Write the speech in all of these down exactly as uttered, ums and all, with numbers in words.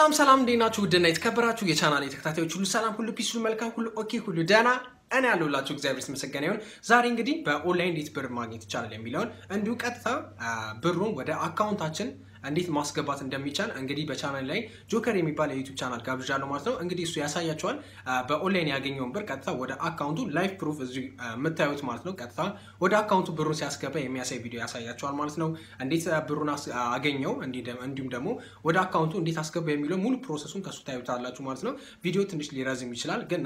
Salam salam dina to donate kabra to your channel. Tactatu salam who looks melka who okay who dana and I lula to service Missaganion, Zaringadi, but all land is per magnet channel million and look at the room where the account action and this mask button demichal and Gedi by channel line, Joker Mipala YouTube channel Gabjano Marto and Gedi Suyasayachuan, but all lane again on Berkata, what the account life proof is Matthias Martno Katha, what the account to Burunsiaskape, Miasa video Asayachuan Martno, and this Burunas Agenio and Didam and Dumdamo, what the account on this Askabe Milo, Mul process on Casutayatala to Martno, video to Nishli Razi Michel, Gen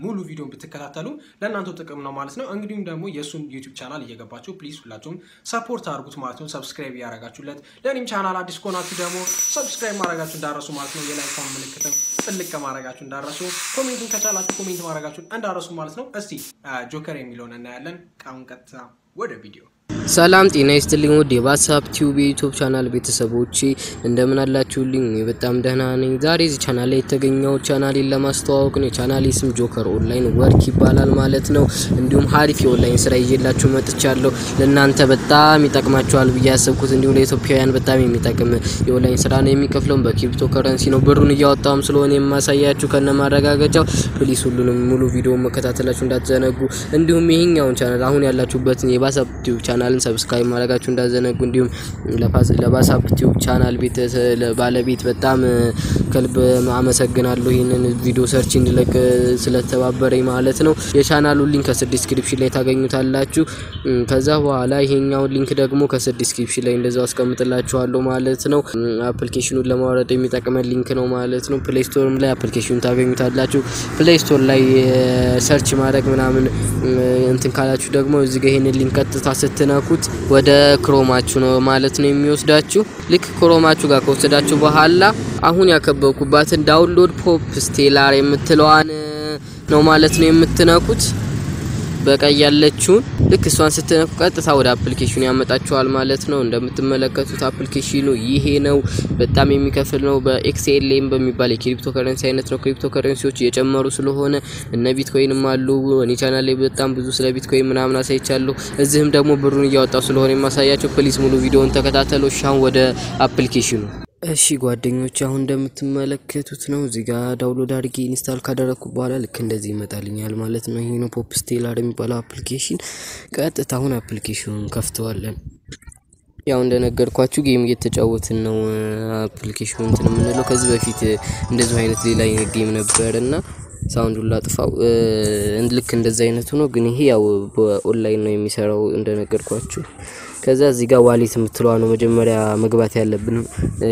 Mulu video Pitacatalu, Lananto Tecamno Martno, and Dumdamo Yasun YouTube channel Yagabacho, please Latum, support our good Martno, subscribe Yaragatulet, let him channel. If you want to subscribe to our channel, like our channel, comment on our channel, and our channel is Joker Emilon and Alan. What a video! Salam tina istilingu de WhatsApp Tube YouTube channel bit sabuchi endemanalachu lingu betam dehna neng zari zi channel etegenyo channel lamastawqni channel ism Joker online work ibalal malet no endum harif online sra yelachu metchallo lenante betam itakmachual biya sabkut endum le Ethiopian betam imitakam online sra ne mikaflon be cryptocurrency no berun yawatam slone yemasayachu kanmaragagecho please hullunum mulu video mekatatelachu ndatzenegu endum yihnyaw channel ahun yallachu betni WhatsApp Tube channel subscribe ማድረጋችሁ እንዳዘነጉ እንዲሁም ለባሳፕ ዩቲዩብ ቻናል ቤት ባለቤት በጣም ከልብ አመሰግናለሁ ይሄንን ቪዲዮ ሰርች እንድለቅ ስለተባበረኝ ማለት ነው የቻናሉ ሊንክ ከዲስክሪፕሽን ላይ ታገኙታላችሁ ከዛ በኋላ ይሄኛው ሊንክ ደግሞ ከዲስክሪፕሽን ላይ እንደዛው አስቀምጥላችኋለሁ ማለት ነው አፕሊኬሽኑን ለማውረድ የሚጠቅመን ሊንክ ነው ማለት ነው ፕሌይ ስቶርም ላይ አፕሊኬሽኑን ታገኙታላችሁ ፕሌይ ስቶር ላይ ሰርች ማድረግ ምናምን እንትን ካላችሁ ደግሞ እዚህ ጋር ይሄንን ሊንክ ከተታስተነ ወደ ክሮማቹ ነው ማለት ነው የሚወስዳችሁ ልክ ክሮማቹ ጋር ከወሰዳችሁ በኋላ አሁን ያከበኩባት ዳውንሎድ ፖፕ ስቴላር የምትለዋን ነው ማለት ነው የምትነኩት በቀይ ያለችው ልክ እሷን ስትነኩ ቀጥታ ወደ አፕሊኬሽኑ ያመጣችኋል ማለት ነው እንደምትመለከቱት አፕሊኬሽኑ ይሄ ነው በጣም የሚከፍል ነው በኤክስኤልኤም በሚባል የክሪፕቶ ከረንሲ አይነት ነው ክሪፕቶ ከረንሲዎች እየጨመሩ ስለሆነ እነ ቢትኮይንም አሉ እኔ ቻናል ላይ በጣም ብዙ ስለ ቢትኮይን ምናምን አሳይቻለሁ እዚህም ደግሞ ብሩን እያወጣው ስለሆነ የማሳያችሁ ፕሊስ ሙሉ ቪዲዮውን ተከታተሉ ሻን ወደ አፕሊኬሽኑ እሺ ጓደኞች አሁን እንደምትመለከቱት ነው እዚህ ጋር ዳውንሎድ አድርጌ ኢንስታል ካደረኩ በኋላ ልክ እንደዚህ ይመጣልኛል ማለት ነው ይሄ ነው ፖፕ ስቴላር የሚባለው አፕሊኬሽን ቀጥታ አሁን አፕሊኬሽኑን ከፍተዋለን ያው እንደነገርኳችሁ ጌም እየተጫወትን ነው አፕሊኬሽኑን እንትምንለው ከዚህ በፊት እንደዚህ አይነት ሌላ ጌም ነበርና ሳውንዱላ ጥፋው እንልክ እንደዚህ አይነቱ ነው ግን ይሄ ያው ኦንላይን ነው የሚሰራው እንደነገርኳችሁ ከዛ እዚህ ጋር ዋሌት የምትለዋ ነው መጀመሪያ መግባት ያለብን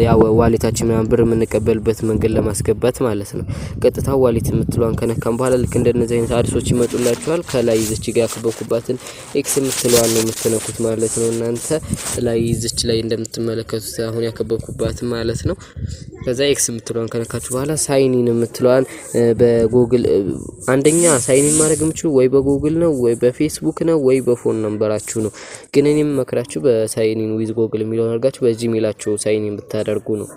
ያው ዋሌታችን ብር ምንቀበልበት መንገድ ለማስገባት ማለት ነው ቀጥታ ዋሌት የምትለዋን ከነካን በኋላ ልክ እንደነዚህ አይነት አድሶች ይመጡላችኋል ከላይ እዚህ ጋር ያከበኩባትን ኤክስ የምትለዋን ነው የምትነኩት ማለት ነው እናንተ ላይ እዚህ ላይ እንደምትመለከቱት አሁን ያከበኩባት ማለት ነው ከዛ ኤክስ የምትለዋን ከነካችሁ በኋላ ሳይን ኢን የምትለዋን በጉግል አንደኛ ሳይን ኢን ማድረግ የምትችሉ ወይ በጉግል ነው ወይ በፌስቡክ ነው ወይ በፎን ነምበራችሁ ነው ግን እኔም ራችሁ በሳይን ኢን ዊዝ ጎግል የሚለውን አርጋችሁ በጂሜላችሁ ሳይን ኢን ብታደርጉ ነው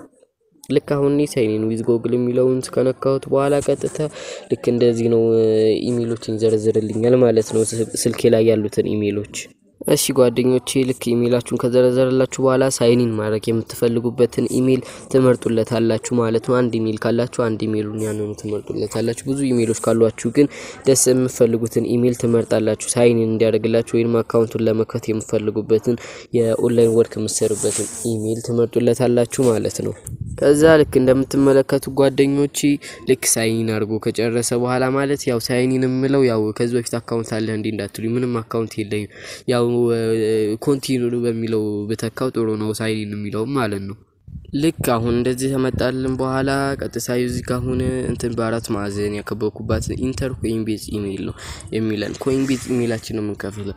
ልክ አሁን ኒ ሳይን ኢን ዊዝ ጎግል የሚለውን ስከነካሁት በኋላ ቀጥታ ልክ እንደዚህ ነው ኢሜሎችን ዘርዝርልኛል ማለት ነው ስልኬ ላይ ያሉትን ኢሜሎች እሺ ጓደኞቼ ልክ ኢሜላችሁን ከዘረዘረላችሁ በኋላ ሳይን ኢን ማድረግ የምትፈልጉበትን ኢሜል ትመርጡለታላችሁ ማለት ነው አንድ ኢሜል ካላችሁ አንድ ኢሜሉን ያንኑ ትመርጡለታላችሁ ብዙ ኢሜሎች ካሏችሁ ግን ደስ የምትፈልጉትን ኢሜል ትመርጣላችሁ ሳይን ኢን እንዲያደርግላችሁ ወይንም አካውንቱን ለመክፈት የምትፈልጉበትን የኦንላይን ወርክ የምትሰሩበትን ኢሜል ትመርጡለታላችሁ ማለት ነው ከዛ ልክ እንደምትመለከቱ ጓደኞቼ ልክ ሳይን ኢን አድርጎ ከጨረሰ በኋላ ማለት ያው ሳይን ኢን ምለው ያው ከዚህ በፊት አካውንት አለ እንዴ እንዳትሉኝ ምንም አካውንት የለኝም ያው ኮንቲኒው በሚለው በተካው ጥሩ ነው ሳይን ኢን የሚለው ማለት ነው ልክ አሁን እንደዚህ ተመጣልን በኋላ ቀጥታ ዩዚ ካሁን እንትን በአራት ማዕዘን ያከበኩባት ኢንተር ኮይን ቤዝ ኢሜል ነው ኢሜልን ኮይን ቤዝ ኢሜላችንን መንከፍተው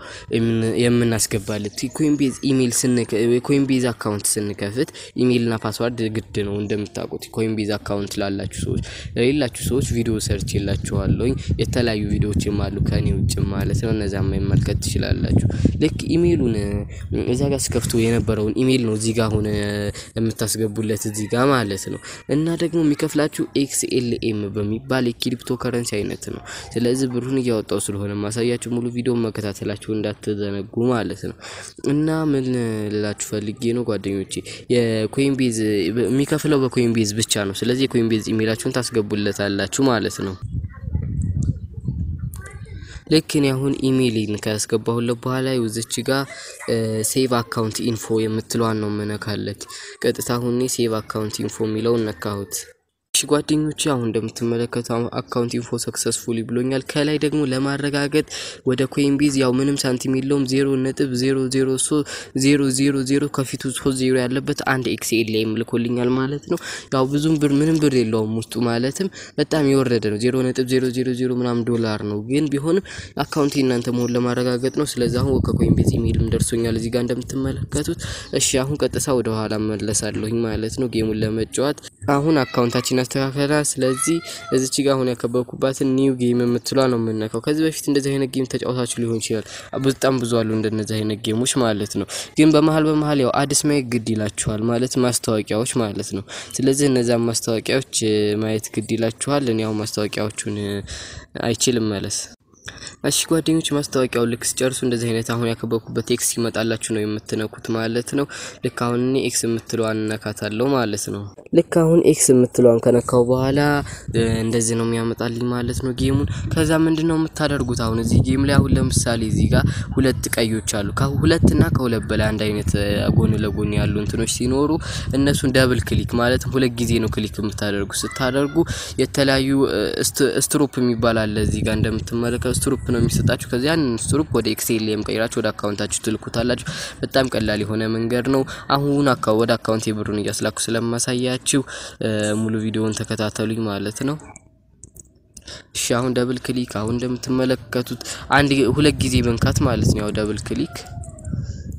የምናስገባለት ኮይን ቤዝ ኢሜል ስንከ ኮይን ቤዝ አካውንት ስንከፍት ኢሜልና ፓስወርድ ግድ ነው እንደምታውቁት ኮይን ቤዝ አካውንት ላላችሁ ሰዎች ሌላችሁ ሰዎች ቪዲዮ ሰርች ይላችኋለኝ የተለያዩ ቪዲዮዎች ማሉ ከኔ ውጭ ማለት ነው እነዛም ማይመልከት ይችላልላችሁ ልክ ኢሜሉን እዛ ጋር ስከፍቱ የነበረውን ኢሜል ነው እዚህ ጋር ሆነ የምታስ ያስገቡለት እዚህ ጋር ማለት ነው እና ደግሞ የሚከፍላችሁ ኤክስ ኤል ኤም በሚባል የክሪፕቶ ከረንሲ አይነት ነው ስለዚህ ብሩን ያወጣው ስለሆነ ማሳያችሁ ሙሉ ቪዲዮ መከታተላችሁ እንዳትዘነጉ ማለት ነው እና ምን ልላችሁ ፈልጌ ነው ጓደኞቼ የኮይንቤዝ የሚከፍለው በኮይንቤዝ ብቻ ነው ስለዚህ የኮይንቤዝ ኢሜላችሁን ታስገቡለታላችሁ ማለት ነው lekin yahun emailin kasgebahulle bahala yuzichi ga save account info yemitluwan no menekallet qetita hunni save account info milaw nekahut እሺ ጓደኞቼ አሁን እንደምትመለከቱ አካውንት ኢንፎ ሰክሰስፉሊ ብሎኛል ከላይ ደግሞ ለማረጋጋት ወደ ኮይንቤዝ ያው ምንም ሳንቲም የለውም ዜሮ ነጥብ ዜሮ ዜሮ ሶስት ዜሮ ዜሮ ዜሮ ከፊቱ ዜሮ ያለበት አንድ ኤክስ ኤል ኤም ልኮልኛል ማለት ነው ያው ብዙም ብር ምንም ብር የለውም ውስጡ ማለትም በጣም ይወረደ ነው ዜሮ ነጥብ ዜሮ ዜሮ ዜሮ ምናም ዶላር ነው ግን ቢሆንም አካውንት እናንተ ሞል ለማረጋጋት ነው ስለዚህ አሁን ከኮይንቤዝ ኢሜልም ደርሶኛል እዚህ ጋር እንደምትመለከቱት እሺ አሁን ቀጥታ ወደ ኋላ መለሳለሁኝ ማለት ነው ጌሙን ለመጫወት አሁን አካውንታችን አስተካከላ ስለዚህ እዚች ጋር ሆነ ያከበኩባት ኒው ጌም የምትሏ ነው መነካው ከዚህ በፊት እንደዚህ አይነት ጌም ተጫውታችሁ ሊሆን ይችላል በጣም ብዙ አሉ እንደነዚህ አይነት ጌሞች ማለት ነው ግን በመሃል በመሃል ያው አዲስ ማየት ግድ ይላችኋል ማለት ማስተዋቂያዎች ማለት ነው ስለዚህ እነዛ ማስተዋቂያዎች ማየት ግድ ይላችኋል እኔ ያው ማስተዋቂያዎቹን አይችልም ማለት እሺ ጓደኞቼ ማስተዋቂያው ልክስ ጨርሱ እንደዚህ አይነት አሁን ያከበኩበት ኤክስ ይመጣላችሁ ነው የምትነኩት ማለት ነው ልክ አሁን እኔ ኤክስ የምትለዋን ነካታለሁ ማለት ነው ልክ አሁን ኤክስ የምትለዋን ከነካው በኋላ እንደዚህ ነው የሚያመጣልኝ ማለት ነው ጌሙን ከዛ ምንድነው የምታደርጉት አሁን እዚህ ጌም ላይ አሁን ለምሳሌ እዚህ ጋር ሁለት ቀዮች አሉ ከሁለት እና ከሁለት በላይ አንድ አይነት ጎን ለጎን ያሉ እንትኖች ሲኖሩ እነሱን ዳብል ክሊክ ማለት ሁለት ጊዜ ነው ክሊክ የምታደርጉት ስታደርጉ የተለያዩ ስትሮፕ የሚባል አለ እዚህ ጋር እንደምትመለከቱ ስትሩፕ ነው የሚሰጣችሁ ከዛ ያን ስትሩፕ ወደ ኤክስ ኤል ኤም ቀይራችሁ ወደ አካውንታችሁ ትልኩታላችሁ በጣም ቀላል የሆነ መንገድ ነው አሁን አካው ወደ አካውንት የብሩን ያስላኩ ስለማሳያችሁ ሙሉ ቪዲዮውን ተከታተሉኝ ማለት ነው እሺ አሁን ዳብል ክሊክ አሁን እንደምትመለከቱት አንድ ሁለት ጊዜ መንካት ማለት ነው ያው ዳብል ክሊክ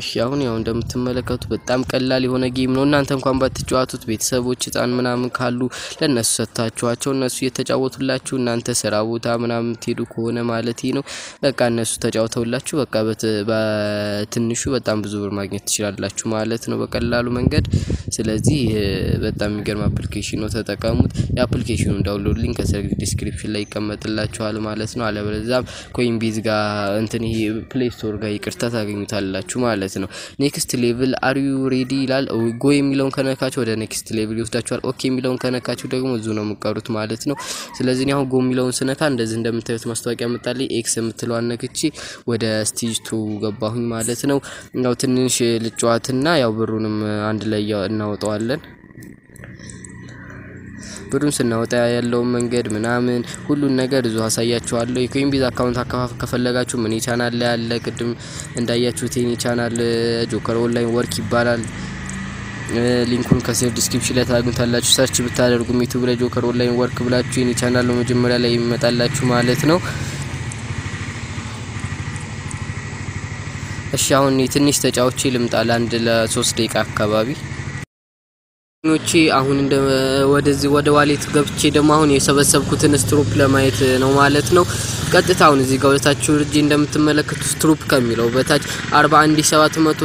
እሺ አሁን ያው እንደምትመለከቱ በጣም ቀላል የሆነ ጌም ነው እናንተ እንኳን ባትጫወቱት ቤተሰቦች ጻን ምናምን ካሉ ለነሱ ሰጣችኋቸው እነሱ እየተጫወቱላችሁ እናንተ ስራ ቦታ ምናምን ትሄዱ ከሆነ ማለት ነው በቃ እነሱ ተጫውተውላችሁ በቃ በትንሹ በጣም ብዙ ብር ማግኘት ትችላላችሁ ማለት ነው በቀላሉ መንገድ ስለዚህ በጣም የሚገርም አፕሊኬሽን ነው ተጠቃሙት የአፕሊኬሽኑን ዳውንሎድ ሊንክ ከሰር ዲስክሪፕሽን ላይ ይቀመጥላችኋል ማለት ነው አለበለዚያም ኮይንቤዝ ጋር እንትን ይሄ ፕሌይ ስቶር ጋር ይቅርታ ታገኙታላችሁ ማለት ነው Next level are you ready ይላል go የሚለውን ከነካችሁ ወደ next level ይወስዳችኋል okay የሚለውን ከነካችሁ ደግሞ እዙ ነው መቀሩት ማለት ነው ስለዚህ ነው go የሚለውን ስነካ እንደዚህ እንደምታዩት ማስተዋቂያ መጣልኝ x የምትለው አንነክቺ ወደ stage two ገባሁኝ ማለት ነው ያው ትንሽ ልጫዋትና ያው ብሩንም አንድ ላይ እናወጣዋለን ብሩን ስናወጣ ያለው መንገድ ምናምን ሁሉ ነገር እዙ አሳያችኋለሁ የኮይንቤዝ አካውንት አካፋፍ ከፈለጋችሁ ምን ቻናል ላይ አለ ቅድም እንዳያችሁት የኔ ቻናል ጆከር ኦንላይን ወርክ ይባላል ሊንኩን ከሰር ዲስክሪፕሽን ላይ ታገኙታላችሁ ሰርች ብታደርጉ YouTube ላይ ጆከር ኦንላይን ወርክ ብላችሁ የኔ ቻናል ነው መጀመሪያ ላይ ይመጣላችሁ ማለት ነው እሺ አሁን ትንሽ ተጫውቼ ልምጣላ አንድ ለ3 ደቂቃ አካባቢ ኖቼ አሁን እንደ ወደዚህ ወደ ዋሌት ገብቼ ደግሞ አሁን የሰበሰብኩትን ስትሩፕ ለማየት ነው ማለት ነው ቀጥታ አሁን እዚህ ጋር ወጣችሁ ልጅ እንደምትመለከቱ ስትሩፕ ከሚለው በታች አርባ አንድ ሺህ ሰባት መቶ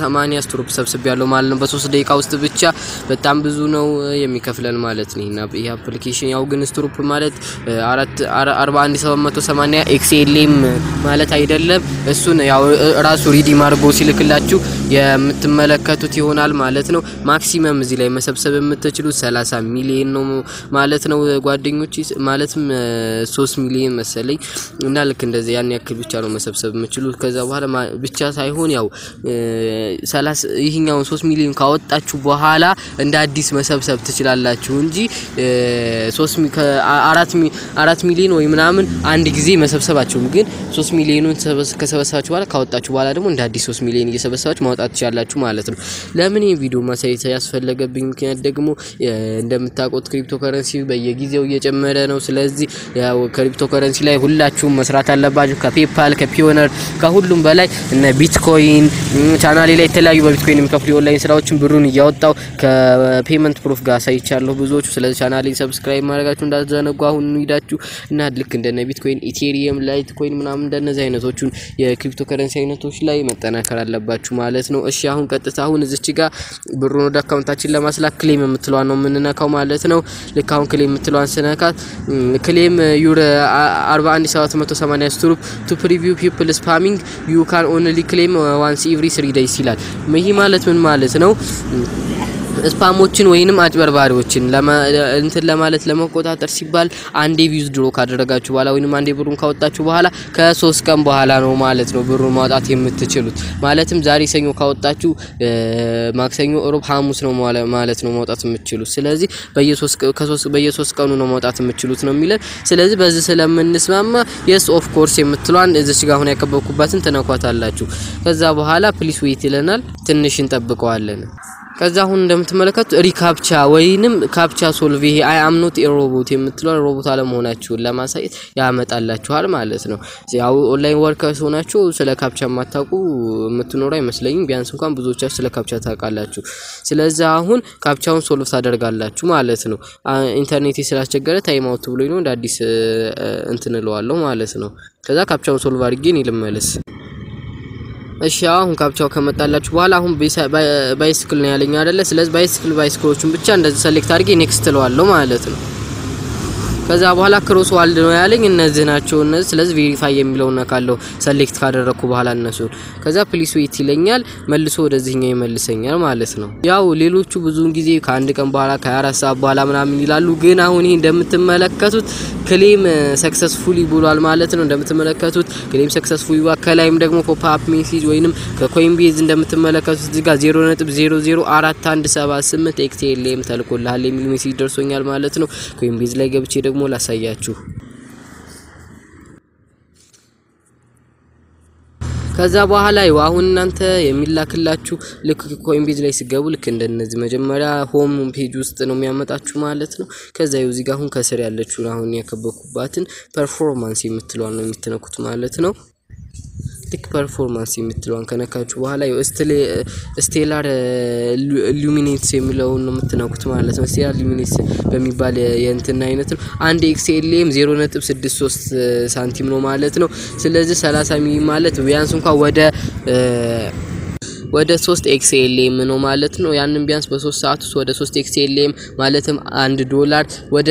ሰማንያ ስትሩፕ ሰብስቤያለሁ ማለት ነው በ3 ደቂቃ ውስጥ ብቻ በጣም ብዙ ነው የሚከፍለን ማለት ነው እና ይሄ አፕሊኬሽን ያው ግን ስትሩፕ ማለት አራት አርባ አንድ ሺህ ሰባት መቶ ሰማንያ ኤክስ ኤል ኤም ማለት አይደለም እሱን ያው ራሱ ሪዲም አድርጎ ሲልክላችሁ የምትመለከቱት ይሆናል ማለት ነው ማክሲመም ላይ መሰብሰብ የምትችሉ ሰላሳ ሚሊዮን ነው ማለት ነው ጓደኞቼ ማለትም ሶስት ሚሊዮን መሰለኝ እና ለክ እንደዚህ ያን ያክል ብቻ ነው መሰብሰብ የምትችሉ ከዛ በኋላ ብቻ ሳይሆን ያው ሰላሳ ይሄኛው ሶስት ሚሊዮን ካወጣችሁ በኋላ እንደ አዲስ መሰብሰብ ትችላላችሁ እንጂ ሶስት አራት ሚሊዮን ወይ ምናምን አንድ ጊዜ መሰብሰባችሁ ግን ሶስት ሚሊዮኑን ከሰበሰባችሁ በኋላ ካወጣችሁ በኋላ ደግሞ እንደ አዲስ ሶስት ሚሊዮን እየሰበሰባችሁ ታጣጣላችሁ ማለት ነው። ለምን ይሄ ቪዲዮ ማሳየት ያስፈልገብኝ ምክንያት ደግሞ እንደምታውቁት ክሪፕቶ ከረንሲ በየጊዜው እየጨመረ ነው። ስለዚህ ያው ክሪፕቶ ከረንሲ ላይ ሁላችሁም መስራት አለባችሁ ከፔፓል ከፒዮነር ከሁሉም በላይ እና ቢትኮይን ቻናሌ ላይ ተላዩ በቢትኮይንም ከፍሪ ኦንላይን ስራዎችን ብሩን ያወጣው ከፔመንት ፕሩፍ ጋር ሳይቻለሁ ብዙዎቹ። ስለዚህ ቻናሌን ሰብስክራይብ ማድረጋችሁ እንዳትዘነጉ። አሁን ይዳችሁ እና ልክ እንደነ ቢትኮይን ኢቴሪየም ላይትኮይን ምናምን እንደነዚህ አይነቶቹን የክሪፕቶ ከረንሲ አይነቶች ላይ መጠናከር አለባችሁ ማለት ነው። እሺ አሁን ቀጥታ አሁን እዚች ጋር ብሩን ወደ አካውንታችን ለማስላክ ክሌም የምትሏን ነው ምንነካው ማለት ነው። ልክ አሁን ክሌም የምትሏን ስነካት ክሌም ዩር four one seven eight two ሩብ ቱ ፕሪቪው ፒፕል ስፓሚንግ ዩ ካን ኦንሊ ክሌም ዋንስ ኤቭሪ three days ይላል። ይሄ ማለት ምን ማለት ነው? ስፓሞችን ወይንም አጭበርባሪዎችን እንትን ለማለት ለመቆጣጠር ሲባል አንዴ ቪውዝ ድሮ ካደረጋችሁ በኋላ ወይንም አንዴ ብሩን ካወጣችሁ በኋላ ከሶስት ቀን በኋላ ነው ማለት ነው ብሩን ማውጣት የምትችሉት። ማለትም ዛሬ ሰኞ ካወጣችሁ ማክሰኞ ሮብ ሐሙስ ነው ማለት ነው ማውጣት የምትችሉት። ስለዚህ በየሶስት ከሶስት በየሶስት ቀኑ ነው ማውጣት የምትችሉት ነው የሚለን። ስለዚህ በዚህ ስለምንስማማ yes of course የምትሏን እዚህ ጋር ሆነ ያከበኩባትን ተነኳታላችሁ። ከዛ በኋላ ፕሊስ ዌት ይለናል። ትንሽ እንጠብቀዋለን። ከዛ አሁን እንደምትመለከቱ ሪካፕቻ ወይንም ካፕቻ ሶልቭ ይሄ አይ አም ኖት ኤ ሮቦት የምትለው ሮቦት አለመሆናችሁን ለማሳየት ያመጣላችኋል ማለት ነው። ያው ኦንላይን ወርከርስ ሆናችሁ ስለ ካፕቻ ማታውቁ የምትኖሩ አይመስለኝም። ቢያንስ እንኳን ብዙዎቻችሁ ስለ ካፕቻ ታውቃላችሁ። ስለዚህ አሁን ካፕቻውን ሶልቭ ታደርጋላችሁ ማለት ነው። ኢንተርኔት ስላስቸገረ ታይም አውት ብሎኝ ነው እንደ አዲስ እንትንለዋለሁ ማለት ነው። ከዛ ካፕቻውን ሶልቭ አድርጌን ይልመለስ። እሺ አሁን ካፕቻው ከመጣላችሁ በኋላ አሁን ባይስክል ነው ያለኝ አይደለ? ስለዚህ ባይስክል ባይስክሎቹን ብቻ እንደዚህ ሴሌክት አድርጌ ኔክስት ለዋለሁ ማለት ነው። ከዛ በኋላ ክሮስ ዋልድ ነው ያለኝ እነዚህ ናቸው እነዚህ። ስለዚህ ቬሪፋይ የሚለው ነካለው ሴሌክት ካደረኩ በኋላ እነሱ ከዛ ፕሊስ ዌት ይለኛል መልሶ ወደዚህኛው ይመልሰኛል ማለት ነው። ያው ሌሎቹ ብዙውን ጊዜ ከአንድ ቀን በኋላ ከ24 ሰዓት በኋላ ምናምን ይላሉ። ግን አሁን ይሄ እንደምትመለከቱት ክሌም ሰክሰስፉሊ ብሏል ማለት ነው። እንደምትመለከቱት ክሌም ሰክሰስፉሊ ከላይም ደግሞ ፖፕ አፕ ሜሴጅ ወይንም ከኮይን ቤዝ እንደምትመለከቱት እዚህ ጋር zero point zero zero four one seven eight ኤክስኤልኤም ተልኮልሃል የሚል ሜሴጅ ደርሶኛል ማለት ነው። ኮይን ቤዝ ላይ ገብቼ ደግሞ ላሳያችሁ። ከዛ በኋላ ይው አሁን እናንተ የሚላክላችሁ ልክ ኮይን ቤዝ ላይ ሲገቡ ልክ እንደነዚህ መጀመሪያ ሆም ፔጅ ውስጥ ነው የሚያመጣችሁ ማለት ነው። ከዛ ይው እዚህ ጋር አሁን ከስር ያለችው አሁን ያከበኩባትን ፐርፎርማንስ የምትሏን ነው የምትነኩት ማለት ነው። ልክ ፐርፎርማንስ የምትሏን ከነካችሁ በኋላ ይው ስቴላር ሉሚኔትስ የሚለውን ነው የምትነኩት ማለት ነው። ስቴላር ሉሚኔትስ በሚባል የእንትና አይነት ነው። አንድ ኤክስኤልኤም zero point six three ሳንቲም ነው ማለት ነው። ስለዚህ thirty ሚሊ ማለት ቢያንስ እንኳን ወደ ወደ three ኤክስኤልኤም ነው ማለት ነው። ያንን ቢያንስ በ3 ሰዓት ውስጥ ወደ three ኤክስኤልኤም ማለትም one ዶላር ወደ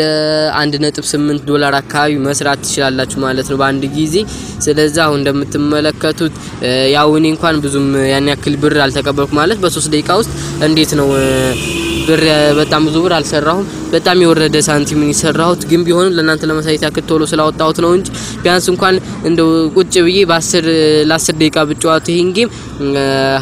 one point eight ዶላር አካባቢ መስራት ትችላላችሁ ማለት ነው በአንድ ጊዜ። ስለዚህ አሁን እንደምትመለከቱት ያው እኔ እንኳን ብዙም ያን ያክል ብር አልተቀበልኩ ማለት በ3 ደቂቃ ውስጥ እንዴት ነው ብር በጣም ብዙ ብር አልሰራሁም። በጣም የወረደ ሳንቲም ነው የሰራሁት። ግን ቢሆንም ለእናንተ ለማሳየት ያክል ቶሎ ስላወጣሁት ነው እንጂ ቢያንስ እንኳን እንደው ቁጭ ብዬ በ10 ለ10 ደቂቃ ብጫወት ይሄን ጌም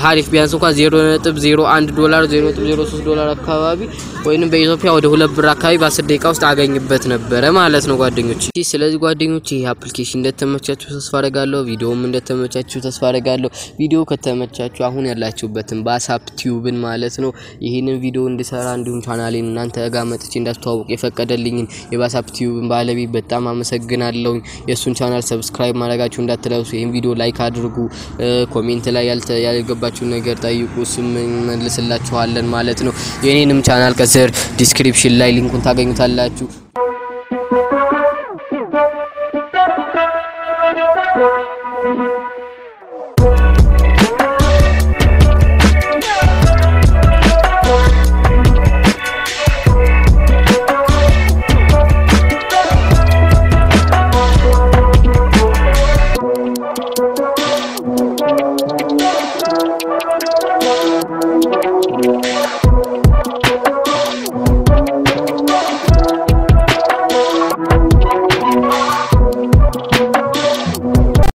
ሀሪፍ ቢያንስ እንኳን zero point zero one ዶላር zero point zero three ዶላር አካባቢ ወይንም በኢትዮጵያ ወደ two ብር አካባቢ በ10 ደቂቃ ውስጥ አገኝበት ነበር ማለት ነው ጓደኞቼ። ስለዚህ ጓደኞቼ ይሄ አፕሊኬሽን እንደተመቻችሁ ተስፋ አደርጋለሁ። ቪዲዮም እንደተመቻችሁ ተስፋ አደርጋለሁ። ቪዲዮ ከተመቻችሁ አሁን ያላችሁበትን በአሳፕ ቲዩብን ማለት ነው ይሄንን ቪዲዮ እንድሰራ እንዲሁም ቻናሌን እናንተ ጋር መጥቼ እንዳስተዋውቅ የፈቀደልኝ የባሳፕ ቲዩብን ባለቤት በጣም አመሰግናለሁ። የሱን ቻናል ሰብስክራይብ ማድረጋችሁ እንዳትረሱ። ይሄን ቪዲዮ ላይክ አድርጉ። ኮሜንት ላይ ያልገባችሁ ነገር ጠይቁ ስም እንመልስላችኋለን ማለት ነው። የኔንም ቻናል ከስር ዲስክሪፕሽን ላይ ሊንኩን ታገኙታላችሁ። Thank you.